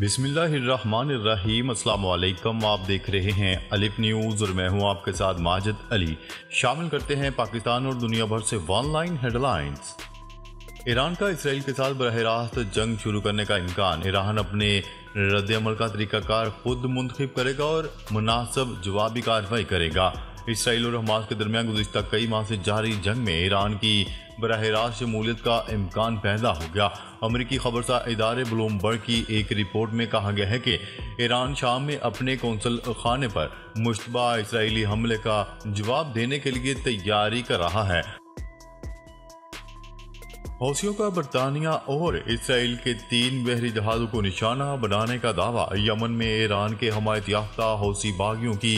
बिस्मिल्लाहिर्रहमानिर्रहीम, अस्सलाम वालेकुम। आप देख रहे हैं अलिफ न्यूज़ और मैं हूं आपके साथ माजिद अली। शामिल करते हैं पाकिस्तान और दुनिया भर से वन लाइन हेडलाइंस। ईरान का इसराइल के साथ बराह रास्त जंग शुरू करने का इम्कान। ईरान अपने रद्दअमल का तरीक़ाकार खुद मुंतखब करेगा और मुनासब जवाबी कार्रवाई करेगा। इसराइल और हमास के दरमियान गुज़िश्ता कई माह से जारी जंग में ईरान की बराह रास्त शमूलियत का इम्कान पैदा हो गया। अमेरिकी खबरसा इदारे ब्लूमबर्ग की एक रिपोर्ट में कहा गया है कि ईरान शाम में अपने कौंसल खाने पर मुश्तबा इसराइली हमले का जवाब देने के लिए तैयारी कर रहा है। हौसियों का बरतानिया और इसराइल के 3 बहरी जहाज़ों को निशाना बनाने का दावा। यमन में ईरान के हमायत याफ्ता हौसी बागियों की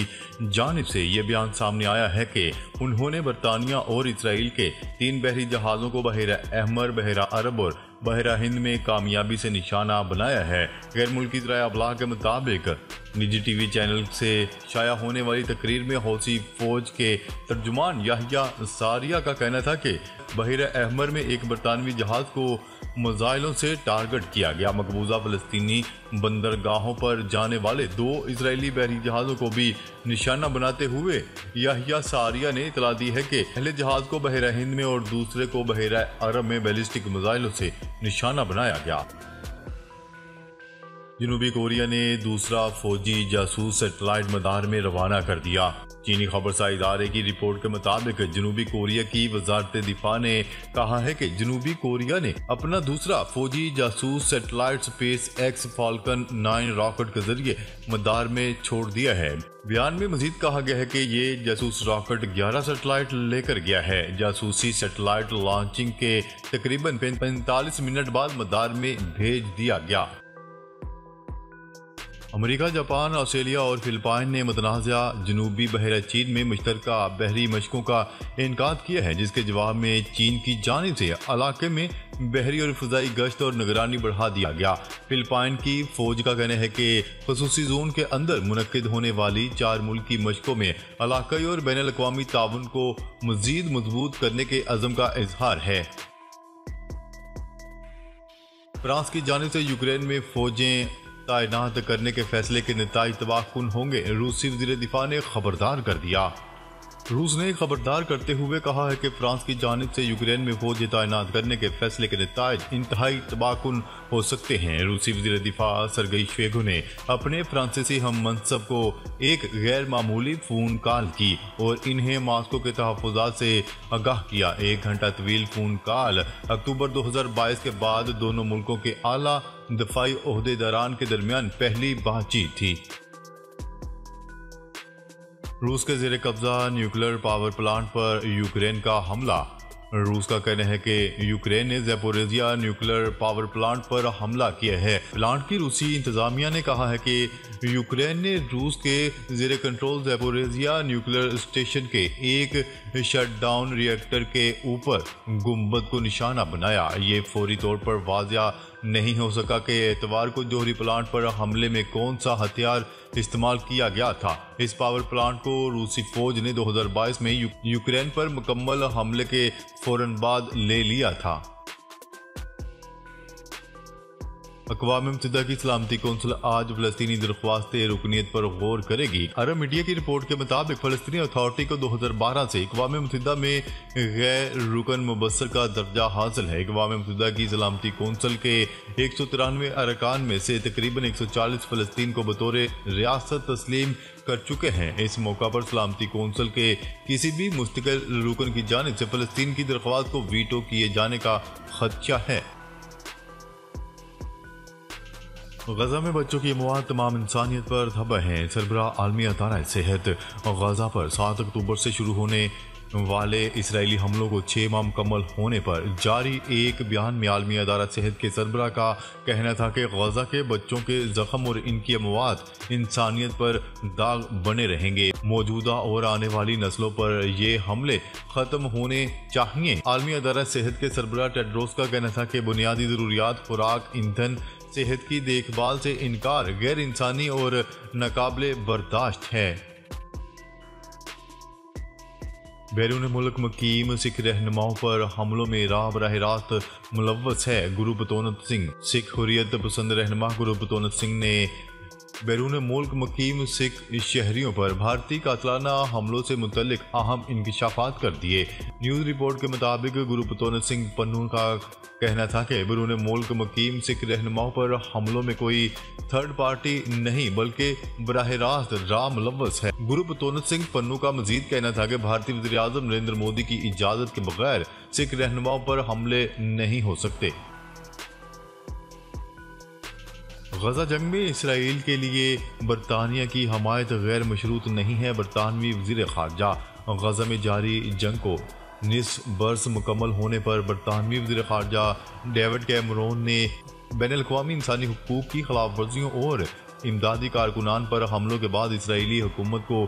जानिब से ये बयान सामने आया है कि उन्होंने बरतानिया और इसराइल के 3 बहरी जहाज़ों को बहरा अहमर, बहरा अरब और बहरा हिंद में कामयाबी से निशाना बनाया है। गैर मुल्की ज़राए अबलाग के मुताबिक निजी टीवी चैनल से शाया होने वाली तकरीर में हौसी फौज के तर्जुमान याहया सारिया का कहना था कि बहरा अहमर में एक बरतानवी जहाज़ को मिसाइलों से टारगेट किया गया। मकबूजा फ़लस्तीनी बंदरगाहों पर जाने वाले 2 इजरायली बहरी जहाज़ों को भी निशाना बनाते हुए याहया सारिया ने इतला दी है कि पहले जहाज़ को बहरा हिंद में और दूसरे को बहरा अरब में बैलिस्टिक मिसाइलों से निशाना बनाया गया। जनूबी कोरिया ने दूसरा फौजी जासूस सैटेलाइट मदार में रवाना कर दिया। चीनी खबरसा इदारे की रिपोर्ट के मुताबिक जनूबी कोरिया की वजारत दिफा ने कहा है कि जनूबी कोरिया ने अपना दूसरा फौजी जासूस satellite space x Falcon 9 rocket के जरिए मदार में छोड़ दिया है। बयान में मजीद कहा गया है कि ये जासूस रॉकेट 11 सैटेलाइट लेकर गया है। जासूसी सैटेलाइट लॉन्चिंग के तकरीबन 45 मिनट बाद मदार में भेज दिया गया। अमेरिका, जापान, ऑस्ट्रेलिया और फिलिपाइन ने मतनाज़ा जनूबी बहरा चीन में मुश्तरका बहरी मशकों का इनकाद किया है, जिसके जवाब में चीन की जानिब से इलाके में बहरी और फ़िज़ाई गश्त और निगरानी बढ़ा दिया गया। फिलिपाइन की फ़ौज का कहना है कि ख़ुसूसी जोन के अंदर मुनक़िद होने वाली 4 मुल्की मशकों में इलाक़ाई और बैन-उल-अक़वामी ताउन को मज़ीद मजबूत करने के अज़म का इजहार है। फ्रांस की जानिब से यूक्रेन में फ़ौजें तैनात करने के फैसले के नतीजे तबाहकुन होंगे, रूसी वज़ीर दिफा ने खबरदार कर दिया। रूस ने खबरदार करते हुए कहा है कि फ्रांस की जानिब से यूक्रेन में फौज तैनात करने के फैसले के नतीजे इंतहाई तबाहकुन हो सकते हैं। रूसी वज़ीर दिफा सरगई शेगो ने अपने फ्रांसीसी हम मनसब को एक गैर मामूली फ़ोन कॉल की और इन्हें मास्को के तहफ़्फ़ुज़ात से आगाह किया। 1 घंटा तवील फ़ोन कॉल अक्टूबर 2022 के बाद दोनों मुल्कों के आला दफाई ओहदेदारान के दरमियान पहली बातचीत थी। रूस के ज़ेरे कब्जा न्यूक्लियर पावर प्लांट पर यूक्रेन का हमला। रूस का कहना है कि यूक्रेन ने ज़ैपोरिज़िया न्यूक्लियर पावर प्लांट पर हमला किया है। प्लांट की रूसी इंतजामिया ने कहा है कि यूक्रेन ने रूस के ज़ेरे कंट्रोल ज़ैपोरिज़िया न्यूक्लियर स्टेशन के एक शटडाउन रिएक्टर के ऊपर गुंबद को निशाना बनाया। ये फौरी तौर पर वाज़ेह नहीं हो सका कि एतवार को जोहरी प्लांट पर हमले में कौन सा हथियार इस्तेमाल किया गया था। इस पावर प्लांट को रूसी फौज ने 2022 में यूक्रेन पर मुकम्मल हमले के फौरन बाद ले लिया था। अक़वाम मुत्तहिदा की सलामती कौंसिल आज फ़लस्तीनी दरख्वास्त रुकनीत पर गौर करेगी। अरब मीडिया की रिपोर्ट के मुताबिक फ़लस्तीनी अथॉरिटी को 2012 से अक़वाम मुत्तहिदा में गैर रुकन मुबस्सर का दर्जा हासिल है। अक़वाम मुत्तहिदा की सलामती कौंसिल के 193 अरकान में से तकरीबन 140 फ़लस्तीन को बतौर रियासत तस्लीम कर चुके हैं। इस मौका पर सलामती कौंसिल के किसी भी मुस्तक़िल रुकन की जानिब से फ़लस्तीन की दरख्वास्त को वीटो किए जाने का खदशा है। गजा में बच्चों की मौत तमाम इंसानियत पर धब्बा है। सरबरा आलमी अदारा सेहत गजा पर 7 अक्टूबर से शुरू होने वाले इसराइली हमलों को 6 माह मुकम्मल होने पर जारी एक बयान में आलमी अदारा सेहत के सरबरा का कहना था कि गजा के बच्चों के जख्म और इनकी मौत इंसानियत पर दाग बने रहेंगे। मौजूदा और आने वाली नस्लों पर ये हमले ख़त्म होने चाहिए। आलमी अदारा सेहत के सरबरा टेड्रोस का कहना था कि बुनियादी ज़रूरियात, खुराक, ईंधन, सेहत की देखभाल से इनकार गैर इंसानी और नाकाबिले बर्दाश्त है। बैरून मुल्क मकीम सिख रहनुमाओं पर हमलों में राह रात मुलवस है। गुरप्रताप सिंह सिख हुरियत पसंद रहनुमा गुरप्रताप सिंह ने बैरून मुल्क मकीम सिख शहरियों पर भारतीय कातलाना हमलों से मुतलिक अहम इंकशाफात कर दिए। न्यूज़ रिपोर्ट के मुताबिक गुरप्रताप सिंह पन्नू का कहना था कि बैरून मुल्क मकीम सिख रहनुमाओं पर हमलों में कोई थर्ड पार्टी नहीं बल्कि बराह रास्त राम मुलव्वस है। गुरप्रताप सिंह पन्नू का मजीद कहना था कि भारतीय वज़ीर आज़म नरेंद्र मोदी की इजाज़त के बगैर सिख रहनुमाओं पर हमले नहीं हो सकते। गजा जंग में इसराइल के लिए बरतानिया की हमायत गैर मशरूत नहीं है। बरतानवी वज़ीर ख़ारजा गजा में जारी जंग को निसफ बरस मुकम्मल होने पर बरतानवी वज़ीर ख़ारजा डेविड कैमरॉन ने बैनुल अक़वामी इंसानी हकूक़ की खिलाफ वर्जियों और इमदादी कारकुनान पर हमलों के बाद इसराइली हुकूमत को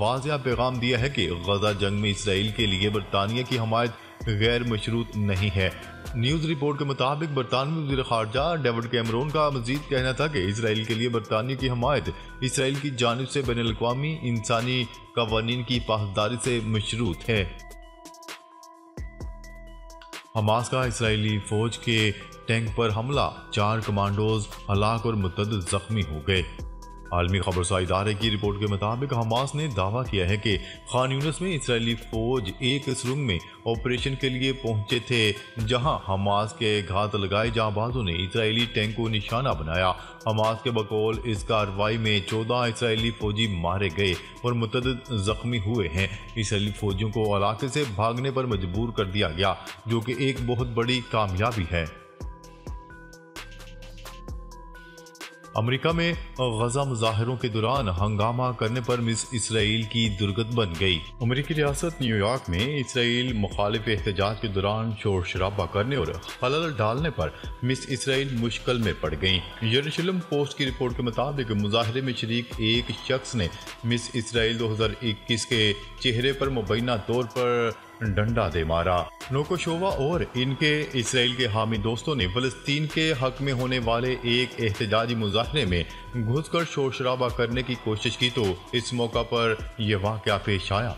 वाज़ेह पैगाम दिया है कि गजा जंग में इसराइल के लिए बरतानिया की हमायत गैर मशरूत नहीं है। न्यूज़ रिपोर्ट के मुताबिक बरतानवी वज़ीर ख़ारजा डेविड कैमरॉन का मज़ीद कहना था कि इसराइल के लिए बरतानिया की हमायत इसराइल की जानिब से बैनुल अक़वामी इंसानी कवानीन की पासदारी से मशरूत है। हमास का इसराइली फ़ौज के टैंक पर हमला, 4 कमांडोज हलाक और मुतअद्दिद ज़ख्मी हो गए। आलमी खबरसा इदारे की रिपोर्ट के मुताबिक हमास ने दावा किया है कि खान यूनिस में इसराइली फ़ौज एक सुरंग में ऑपरेशन के लिए पहुंचे थे, जहां हमास के घात लगाए जांबाजों ने इसराइली टैंक को निशाना बनाया। हमास के बकौल इस कार्रवाई में 14 इसराइली फ़ौजी मारे गए और मुतअद्दिद ज़ख्मी हुए हैं। इसराइली फ़ौजियों को इलाके से भागने पर मजबूर कर दिया गया, जो कि एक बहुत बड़ी कामयाबी है। अमेरिका में गजा मुजाहरों के दौरान हंगामा करने पर मिस इसराइल की दुर्गत बन गई। अमेरिकी रियासत न्यूयॉर्क में इसराइल मुखालिफ एहतजाज के दौरान शोर शराबा करने और खलल डालने पर मिस इसराइल मुश्किल में पड़ गई। यरूशलेम पोस्ट की रिपोर्ट के मुताबिक मुजाहरे में शरीक एक शख्स ने मिस इसराइल 2021 के चेहरे पर मुबैना तौर पर डंडा दे मारा। नोकोशोवा और इनके इसराइल के हामी दोस्तों ने फलस्तीन के हक में होने वाले एक एहतजाजी मुजाहरे में घुसकर शोर शराबा करने की कोशिश की तो इस मौका पर यह वाक़या पेश आया।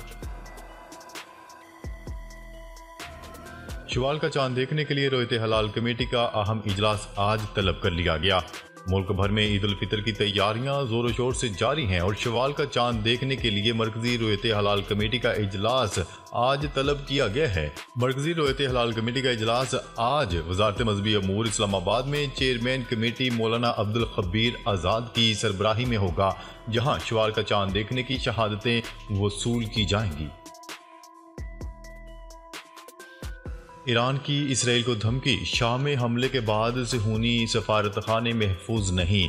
शवाल का चांद देखने के लिए रोयते हलाल कमेटी का अहम इजलास आज तलब कर लिया गया। मुल्क भर में ईद उल फितर की तैयारियां जोर शोर से जारी हैं और शवाल का चांद देखने के लिए मरकजी रोयते हलाल कमेटी का इजलास आज तलब किया गया है। मरकजी रोयते हलाल कमेटी का इजलास आज वजारत मजहबी अमूर इस्लामाबाद में चेयरमैन कमेटी मौलाना अब्दुल खबीर आज़ाद की सरबराही में होगा, जहां शवाल का चांद देखने की शहादतें वसूल की जाएंगी। ईरान की इसराइल को धमकी, शाम में हमले के बाद सुहूनी सफारतखाने महफूज नहीं।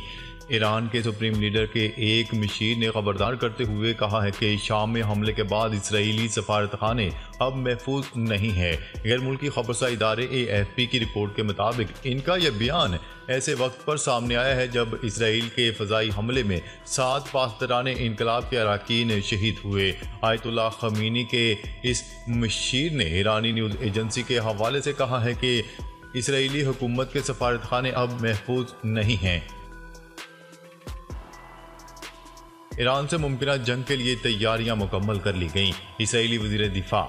ईरान के सुप्रीम लीडर के एक मशीर ने खबरदार करते हुए कहा है कि शाम में हमले के बाद इसराइली सफारतखाने अब महफूज नहीं है। गैर मुल्की खबरसा इदारे AFP की रिपोर्ट के मुताबिक इनका यह बयान ऐसे वक्त पर सामने आया है जब इसराइल के फ़ज़ाई हमले में 7 पासदारान इनकलाब के अरकान शहीद हुए। आयतुल्ला खमीनी के इस मशीर ने ईरानी न्यूज़ एजेंसी के हवाले से कहा है कि इसराइली हुकूमत के सफारतखाने अब महफूज नहीं हैं। ईरान से मुमकिन जंग के लिए तैयारियां मुकम्मल कर ली गईं। इसराइली वज़ीर दिफा,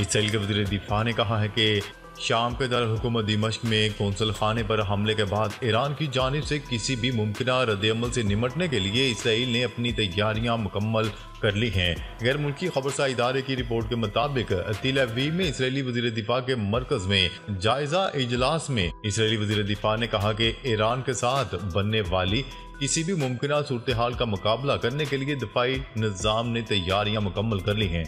इसराइल के वज़ीर दिफा ने कहा है कि शाम के दारहुकूमत दमिश्क में कौंसल खाने पर हमले के बाद ईरान की जानिब से किसी भी मुमकिन रद्दअमल से निमटने के लिए इसराइल ने अपनी तैयारियां मुकम्मल कर ली हैं। गैर मुल्की खबरसा इदारे की रिपोर्ट के मुताबिक तेल अवीव में इसराइली वज़ीर दिफा के मरकज़ में जायज़ा इजलास में इसराइली वज़ीर दिफा ने कहा कि ईरान के साथ बनने वाली किसी भी मुमकिन सूरत हाल का मुकाबला करने के लिए दफाई निज़ाम ने तैयारियां मुकम्मल कर ली हैं।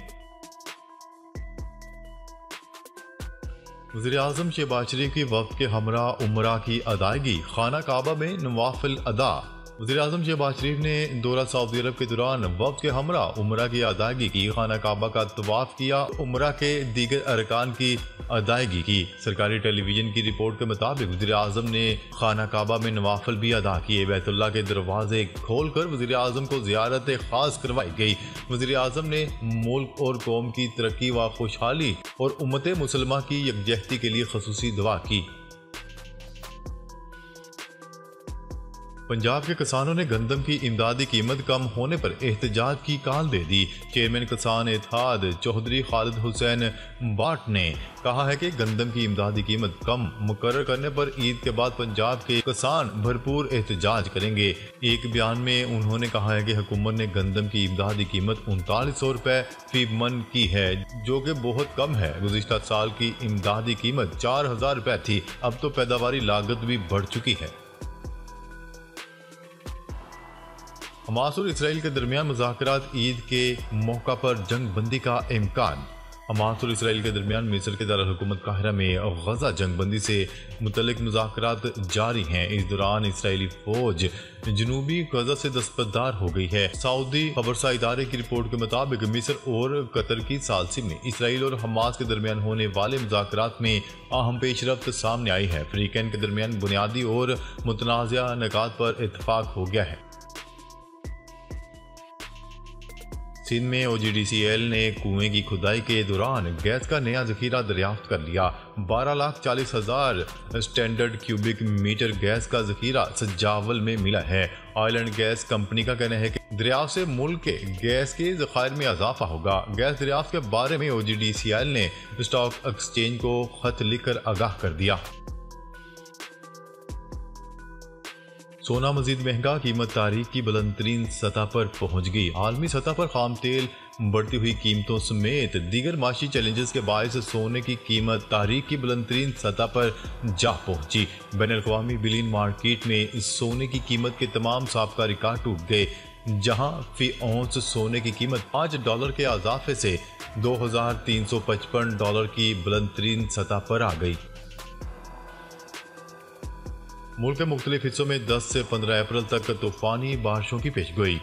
वज़ीर आज़म शहबाज शरीफ की वक्त के हमरा उमरा की अदायगी, खाना काबा में नवाफिल अदा। वज़ीर आज़म शहबाज शरीफ ने दौरा सऊदी अरब के दौरान वक्त के हमरा उमरा की अदायगी की, खाना काबा का तवाफ किया, उमरा के दीगर अरकान की अदायगी की। सरकारी टेलीविज़न की रिपोर्ट के मुताबिक वज़ीर आज़म ने खाना काबा में नवाफिल भी अदा किए। बैतुल्ला के दरवाजे खोल कर वज़ीर आज़म को ज़ियारत ख़ास करवाई गई। वज़ीर आज़म ने मुल्क और कौम की तरक्की व खुशहाली और उम्मत मुसलमा की यकजहती के लिए खसूसी दुआ की। पंजाब के किसानों ने गंदम की इमदादी कीमत कम होने पर एहतजाज की काल दे दी। चेयरमैन किसान एतहाद चौधरी खालिद हुसैन बाट ने कहा है कि गंदम की इमदादी कीमत कम मुकर्रर करने पर ईद के बाद पंजाब के किसान भरपूर एहतजाज करेंगे। एक बयान में उन्होंने कहा है कि हुकूमत ने गंदम की इमदादी कीमत 3900 रुपए फी मन की है, जो कि बहुत कम है। गुज़िश्ता साल की इमदादी कीमत 4000 रुपए थी। अब तो पैदावारी लागत भी बढ़ चुकी है। हमास और इसराइल के दरमियान मुज़ाकरात, ईद के मौका पर जंग बंदी का इम्कान। हमास और इसराइल के दरमियान मिस्र के दारहुकूमत काहिरा में गजा जंग बंदी से मुतल्लिक मुज़ाकरात जारी हैं। इस दौरान इसराइली फौज जनूबी गजा से दस्तबरदार हो गई है। सऊदी खबरसा इदारे की रिपोर्ट के मुताबिक मिस्र और कतर की सालसी में इसराइल और हमास के दरमियान होने वाले मुज़ाकरात में अहम पेशरफ्त सामने आई है। फरीकैन के दरमियान बुनियादी और मुतनाज़ा नकात पर इत्तफाक हो गया है। सिंध में OGDCL ने कुएं की खुदाई के दौरान गैस का नया जखीरा दरियाफ्त कर लिया। 12,40,000 स्टैंडर्ड क्यूबिक मीटर गैस का जखीरा सज्जावल में मिला है। आइलैंड गैस कंपनी का कहना है कि दरियाफ्त से मुल्क के गैस के जखायर में इजाफा होगा। गैस दरियाफ्त के बारे में OGDCL ने स्टॉक एक्सचेंज को खत लिखकर आगाह कर दिया। सोना मजीद महंगा, कीमत तारीख की बुलंद तरीन सतह पर पहुंच गई। आलमी सतह पर खाम तेल बढ़ती हुई कीमतों समेत दीगर माशी चैलेंजेस के बायस सोने की कीमत तारीख की बुलंद तरीन सतह पर जा पहुंची। बैनुल-अक़वामी बिलियन मार्केट में सोने की कीमत के तमाम साबिका रिकॉर्ड टूट गए, जहां फी औंस सोने की कीमत $5 के अजाफे से $2,355 की बुलंद तरीन सतह पर आ गई। मुल्क के मुख्तलिफ हिस्सों में 10 से 15 अप्रैल तक तूफानी बारिशों की पेशगोई।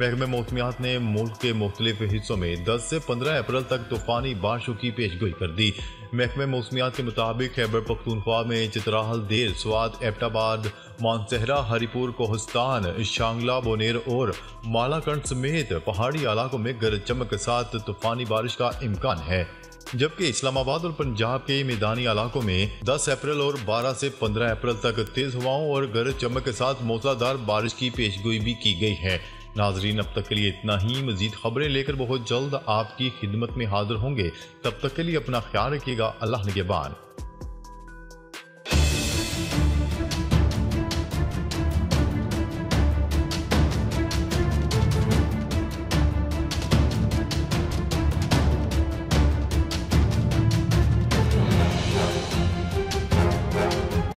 महकमे मौसमियात ने मुल्क के मुख्तलिफ हिस्सों में 10 से 15 अप्रैल तक तूफानी बारिशों की पेशगोई कर दी। महकमे मौसमियात के मुताबिक खैबर पख्तूनख्वा में चित्राल, देर, स्वात, एबटाबाद, मानसहरा, हरिपुर, कोहस्तान, शांगला, बोनेर और मालाकंड समेत पहाड़ी इलाकों में गरज चमक के साथ तूफानी बारिश का इम्कान है, जबकि इस्लामाबाद और पंजाब के मैदानी इलाकों में 10 अप्रैल और 12 से 15 अप्रैल तक तेज हवाओं और गरज चमक के साथ मूसलाधार बारिश की पेशगोई भी की गई है। नाजरीन, अब तक के लिए इतना ही। मजीद खबरें लेकर बहुत जल्द आपकी खिदमत में हाजिर होंगे। तब तक के लिए अपना ख्याल रखिएगा। अल्लाह निगहबान।